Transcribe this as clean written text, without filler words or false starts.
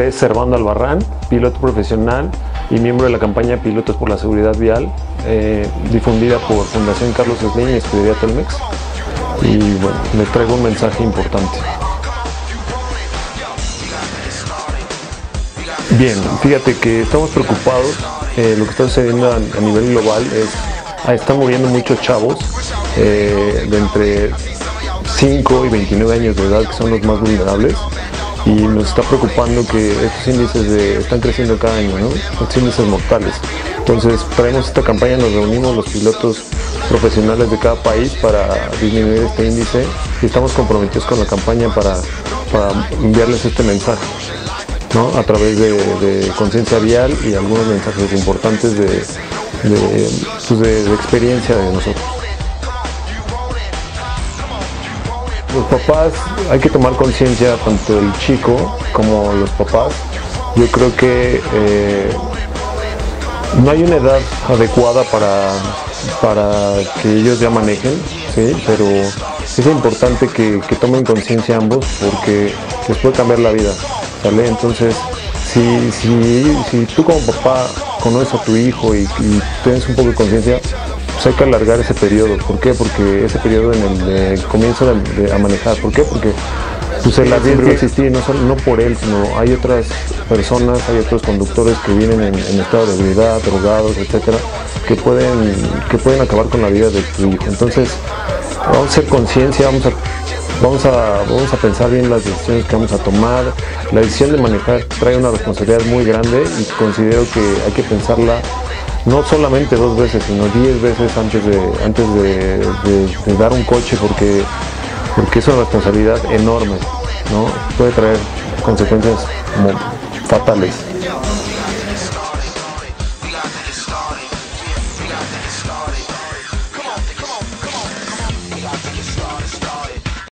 nombre es Servando Albarrán, piloto profesional y miembro de la campaña Pilotos por la Seguridad Vial, difundida por Fundación Carlos Slim y Escudería Telmex. Y bueno, les traigo un mensaje importante. Bien, fíjate que estamos preocupados, lo que está sucediendo a nivel global es, están muriendo muchos chavos de entre 5 y 29 años de edad, que son los más vulnerables, y nos está preocupando que estos índices están creciendo cada año, ¿no? Estos índices mortales. Entonces, traemos esta campaña, nos reunimos los pilotos profesionales de cada país para disminuir este índice y estamos comprometidos con la campaña para enviarles este mensaje, ¿no? A través de conciencia vial y algunos mensajes importantes de experiencia de nosotros. Los papás, hay que tomar conciencia, tanto el chico como los papás. Yo creo que no hay una edad adecuada para que ellos ya manejen, ¿sí? Pero es importante que tomen conciencia ambos, porque les puede cambiar la vida, ¿sale? Entonces, si tú como papá conoces a tu hijo y tienes un poco de conciencia, pues hay que alargar ese periodo. ¿Por qué? Porque ese periodo en el comienzo a manejar. ¿Por qué? Porque pues el riesgo va a existir, no por él, sino hay otras personas, hay otros conductores que vienen en estado de ebriedad, drogados, etcétera, que pueden acabar con la vida de tu hijo. Entonces, vamos a hacer conciencia, vamos a pensar bien las decisiones que vamos a tomar. La decisión de manejar trae una responsabilidad muy grande y considero que hay que pensarla no solamente 2 veces, sino 10 veces antes de dar un coche, porque es una responsabilidad enorme, ¿no? Puede traer consecuencias fatales.